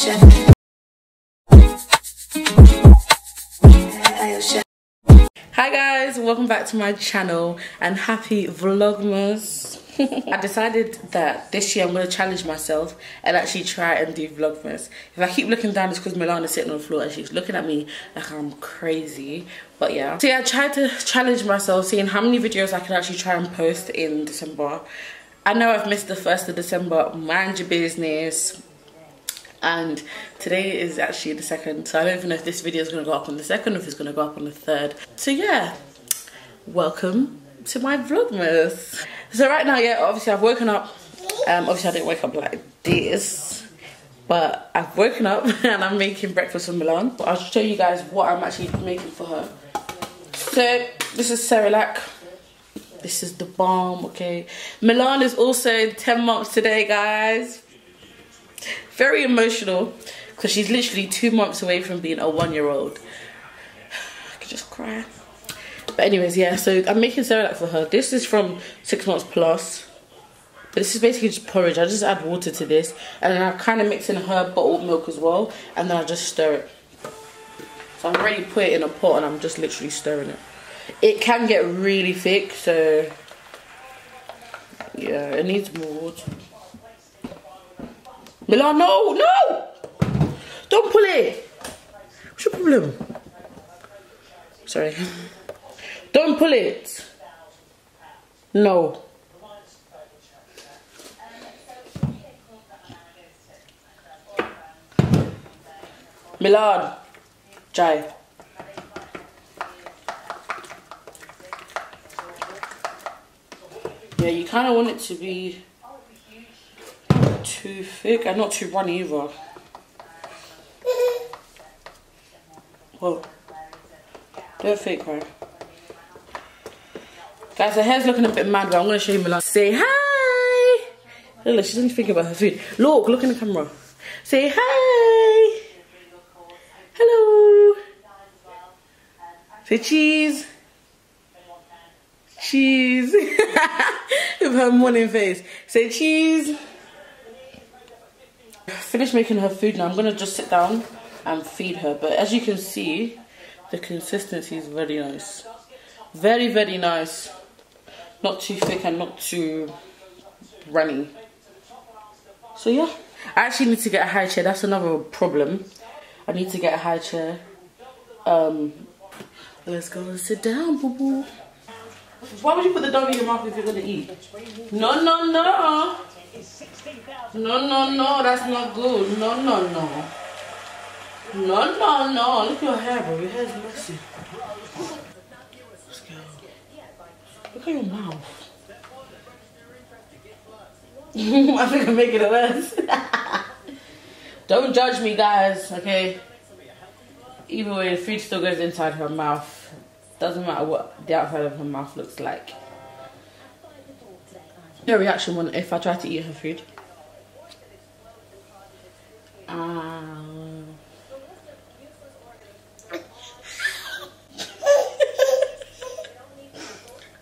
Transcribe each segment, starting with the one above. Hi guys, welcome back to my channel and happy Vlogmas. I decided that this year I'm going to challenge myself and actually try and do Vlogmas. If I keep looking down, it's because Milan is sitting on the floor and she's looking at me like I'm crazy. But yeah. So yeah, I tried to challenge myself, seeing how many videos I can actually try and post in December. I know I've missed the 1st of December, mind your business. And today is actually the 2nd, so I don't even know if this video is going to go up on the 2nd or if it's going to go up on the 3rd. So yeah, welcome to my Vlogmas. So right now, yeah, obviously I've woken up. Obviously I didn't wake up like this, but I've woken up and I'm making breakfast for Milan. I'll show you guys what I'm actually making for her. So this is Cerelac. This is the balm, okay. Milan is also 10 months today, guys. Very emotional because she's literally 2 months away from being a 1-year-old. I could just cry. But anyways, yeah, so I'm making Cerelac for her. This is from 6 months plus. But this is basically just porridge. I just add water to this. And then I kind of mix in her bottled milk as well. And then I just stir it. So I've already put it in a pot and I'm just literally stirring it. It can get really thick, so yeah, it needs more water. Milan, no, no! Don't pull it! What's your problem? Sorry. Don't pull it! No. Milan, Jai. Yeah, you kind of want it to be too thick and not too runny either. Whoa. Don't fake her. Guys, her hair's looking a bit mad, but I'm going to show you Milan. Say hi! Look, she's only thinking about her food. Look, look in the camera. Say hi! Hello! Say cheese! Cheese! With her morning face. Say cheese! Finished making her food now. I'm gonna just sit down and feed her, but as you can see, the consistency is very nice, very nice. Not too thick and not too runny. So yeah, I actually need to get a high chair. That's another problem. I need to get a high chair. Let's go and sit down, boo boo. Why would you put the dog in your mouth if you're gonna eat? No, no, no. No, no, no, that's not good. No, no, no. No, no, no. Look at your hair, bro. Your hair's messy. Let's go. Look at your mouth. I think I'm making it worse. Don't judge me, guys, okay? Either way, the food still goes inside her mouth. Doesn't matter what the outside of her mouth looks like. Your reaction when if I try to eat her food.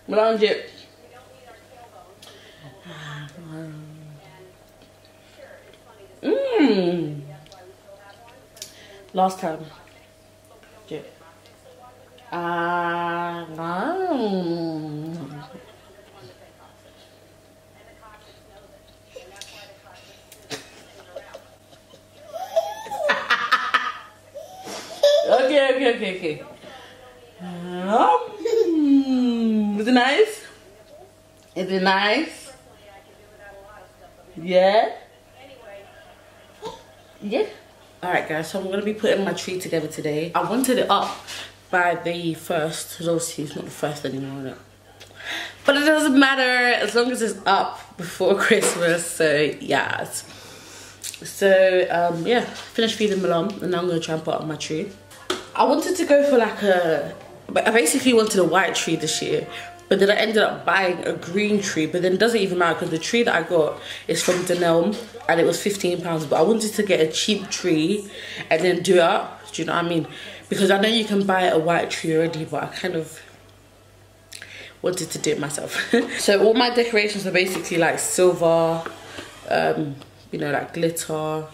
Milan dip. Mmm. Last time. Dip. Okay. Is it nice? Is it nice? Yeah? Yeah. Alright guys, so I'm going to be putting my tree together today. I wanted it up by the 1st, because obviously it's not the 1st anymore, no. But it doesn't matter as long as it's up before Christmas, so yeah. So yeah, finished feeding Milan and now I'm going to try and put up my tree. I wanted to go for like I basically wanted a white tree this year, but then I ended up buying a green tree, but then it doesn't even matter because the tree that I got is from Dunelm and it was £15, but I wanted to get a cheap tree and then do it up, do you know what I mean? Because I know you can buy a white tree already, but I kind of wanted to do it myself. So all my decorations are basically like silver, you know, like glitter,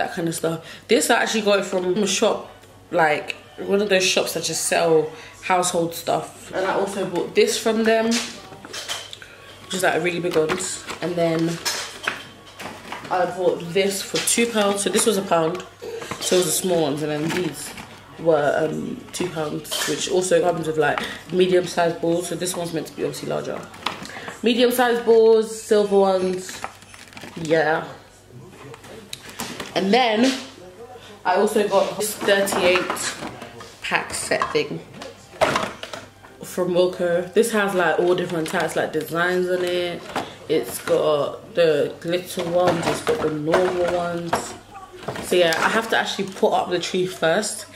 that kind of stuff. This I actually got it from a shop, like one of those shops that just sell household stuff. And I also bought this from them, which is like really big ones. And then I bought this for £2. So this was £1. So it was the small ones, and then these were £2, which also comes with like medium-sized balls. So this one's meant to be obviously larger. Medium-sized balls, silver ones, yeah. And then I also got this 38-pack set thing from Moko. This has like all different types, like designs on it. It's got the glitter ones, it's got the normal ones. So yeah, I have to actually put up the tree first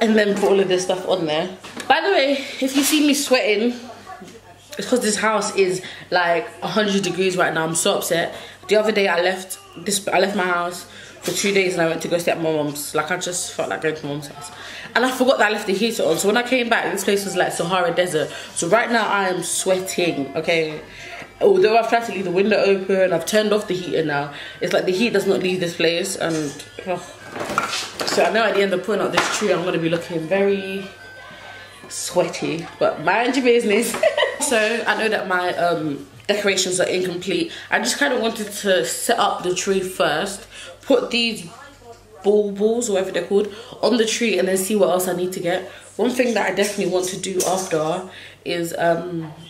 and then put all of this stuff on there. By the way, if you see me sweating, it's because this house is like 100 degrees right now. I'm so upset. The other day I left my house for 2 days and I went to go stay at my mom's. Like I just felt like going to my mom's house. And I forgot that I left the heater on. So when I came back, this place was like Sahara Desert. So right now I am sweating, okay? Although I've tried to leave the window open, I've turned off the heater now. It's like the heat does not leave this place, and so I know at the end of putting out this tree, I'm going to be looking very sweaty. But mind your business. So I know that my decorations are incomplete. I just kind of wanted to set up the tree first, put these balls, or whatever they're called, on the tree, and then see what else I need to get. One thing that I definitely want to do after is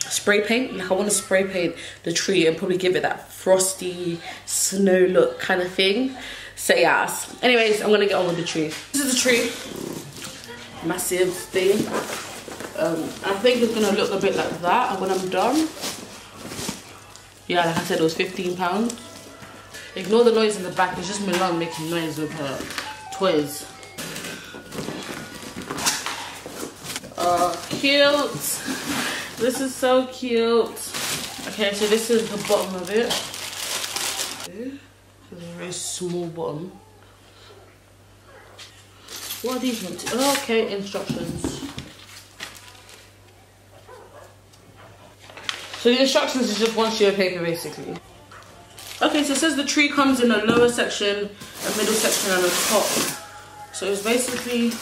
spray paint. Like I want to spray paint the tree and probably give it that frosty snow look kind of thing. So yeah. Anyways, I'm gonna get on with the tree. This is the tree, massive thing. I think it's gonna look a bit like that. And when I'm done, yeah, like I said, it was £15. Ignore the noise in the back. It's just Milan making noise with her toys. Cute. This is so cute. Okay, so this is the bottom of it. It's a very small bottom. What are these ones? Oh, okay, instructions. So the instructions is just one sheet of paper basically. Okay, so it says the tree comes in a lower section, a middle section, and a top. So it's basically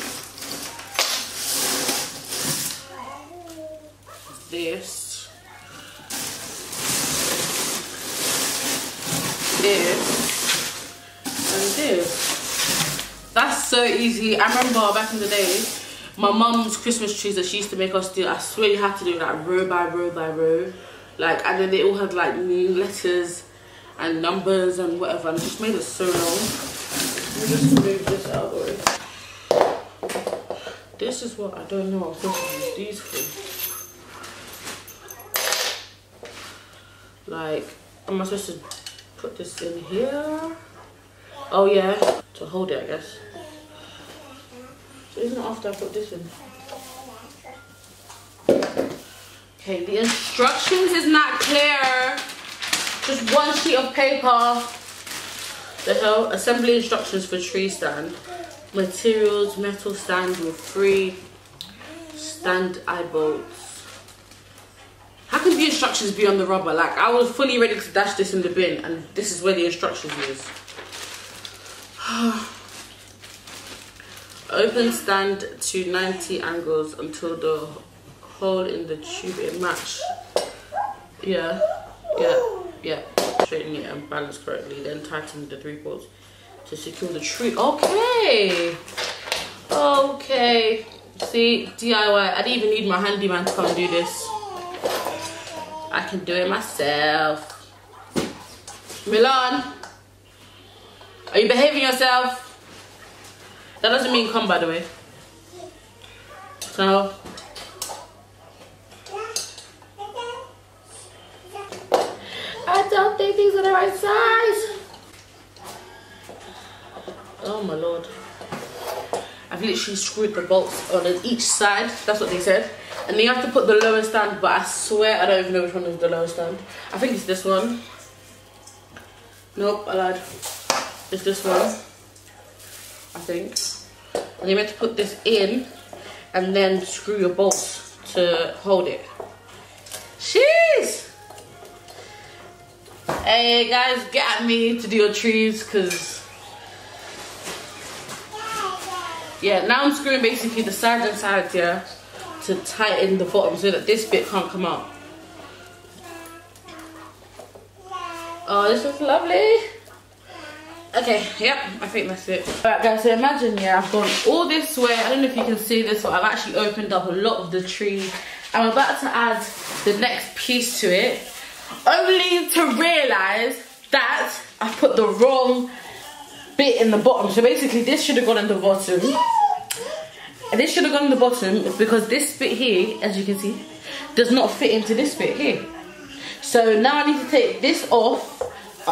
this, this, and this. That's so easy. I remember back in the day, my mum's Christmas trees that she used to make us do, I swear you had to do like row by row by row. Like, and then they all had like new letters and numbers and whatever, and it just made it so long. Let me just move this out of the way. This is what I don't know what I'm going to use these for. Like, am I supposed to put this in here? Oh yeah, to hold it, I guess. So isn't it after I put this in? Okay, the instructions is not clear. Just one sheet of paper. The hell? Assembly instructions for tree stand. Materials, metal stand with 3 stand eye bolts. How can the instructions be on the rubber? Like, I was fully ready to dash this in the bin, and this is where the instructions is. Open stand to 90 angles until the hole in the tube it match. Yeah, yeah, yeah. Straighten it and balance correctly, then tighten the 3 bolts to secure the tree. Okay, okay. See, DIY. I didn't even need my handyman to come do this. I can do it myself. Milan, are you behaving yourself? That doesn't mean come, by the way. So, I don't think these are the right size. Oh my lord. I've literally screwed the bolts on each side. That's what they said. And you have to put the lower stand, but I swear I don't even know which one is the lower stand. I think it's this one. Nope, I lied. It's this one, I think. And you're meant to put this in and then screw your bolts to hold it. Jeez! Hey guys, get at me to do your trees, because yeah, now I'm screwing basically the sides and sides, yeah, to tighten the bottom so that this bit can't come out. Oh, this looks lovely. Okay, yep, I think that's it. Alright guys, so imagine, yeah, I've gone all this way. I don't know if you can see this, but I've actually opened up a lot of the tree. I'm about to add the next piece to it, only to realise that I've put the wrong bit in the bottom. So basically this should have gone in the bottom. And this should have gone in the bottom because this bit here, as you can see, does not fit into this bit here. So now I need to take this off.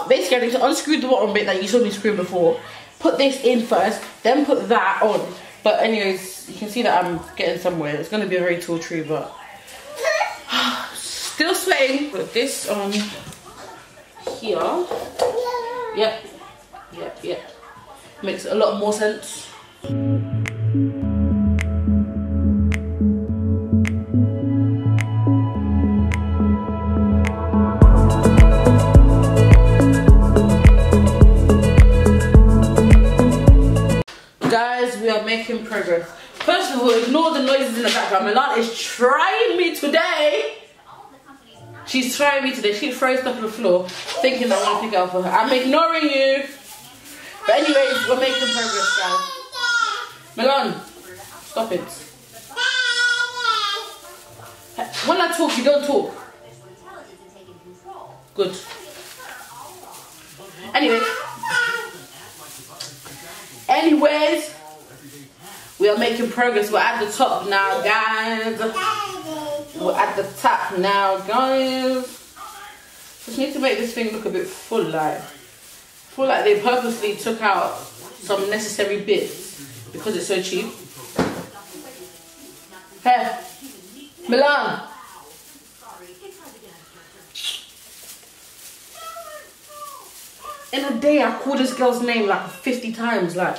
Basically I need to unscrew the bottom bit that you saw me screw before, put this in first, then put that on. But anyways, you can see that I'm getting somewhere. It's going to be a very tall tree, but still sweating. Put this on here. Yep, yep, yep. Makes a lot more sense. Making progress. First of all, ignore the noises in the background. Milan is trying me today. She's trying me today. She throws stuff on the floor thinking that I want to pick it up for her. I'm ignoring you. But anyways, we're making progress, guys. Milan, stop it. When I talk, you don't talk. Good. Anyways. We are making progress. We're at the top now, guys. We're at the top now, guys. Just need to make this thing look a bit full, like. I feel like they purposely took out some necessary bits because it's so cheap. Hey, Milan. In a day, I call this girl's name like 50 times, like.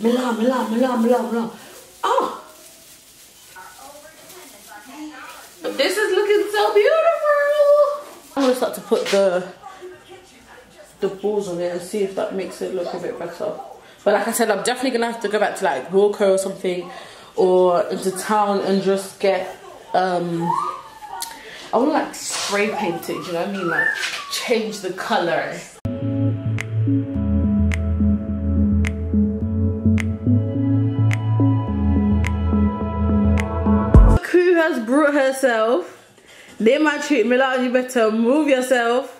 Milan, Milan, Milan, Milan, Milan. Oh! But this is looking so beautiful! I'm going to start to put the balls on it and see if that makes it look a bit better. But like I said, I'm definitely going to have to go back to like Moko or something, or into town and just get, I want to like spray paint it, you know what I mean? Like change the colour. Has brought herself. They might treat Milan, you better move yourself.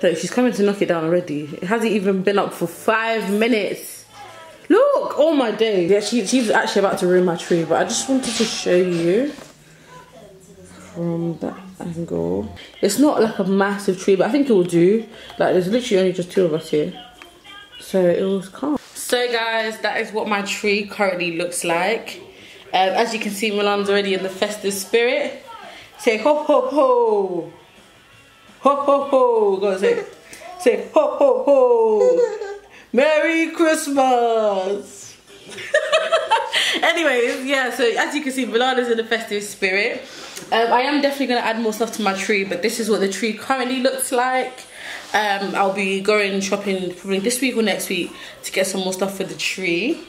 So she's coming to knock it down already. It hasn't even been up for 5 minutes. Look, oh my day. Yeah, she's actually about to ruin my tree, but I just wanted to show you from that angle. It's not like a massive tree, but I think it will do. Like there's literally only just two of us here. So it was calm. So guys, that is what my tree currently looks like. As you can see, Milan's already in the festive spirit. Say ho ho ho. Ho ho ho. Go on, say ho ho ho. Merry Christmas. Anyways, yeah, so as you can see, Milan is in the festive spirit. I am definitely going to add more stuff to my tree, but this is what the tree currently looks like. I'll be going shopping probably this week or next week to get some more stuff for the tree.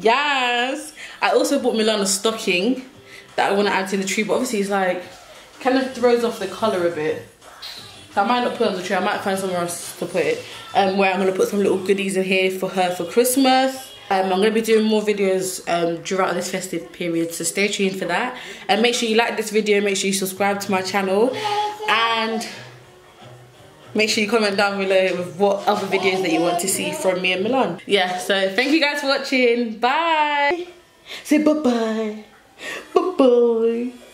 Yes, I also bought Milan a stocking that I want to add to the tree, but obviously it's like kind of throws off the colour a bit, so I might not put it on the tree. I might find somewhere else to put it, where I'm going to put some little goodies in here for her for Christmas. I'm going to be doing more videos throughout this festive period, so stay tuned for that, and make sure you like this video, make sure you subscribe to my channel, and make sure you comment down below with what other videos that you want to see from me and Milan. Yeah, so thank you guys for watching. Bye. Say bye-bye. Bye-bye.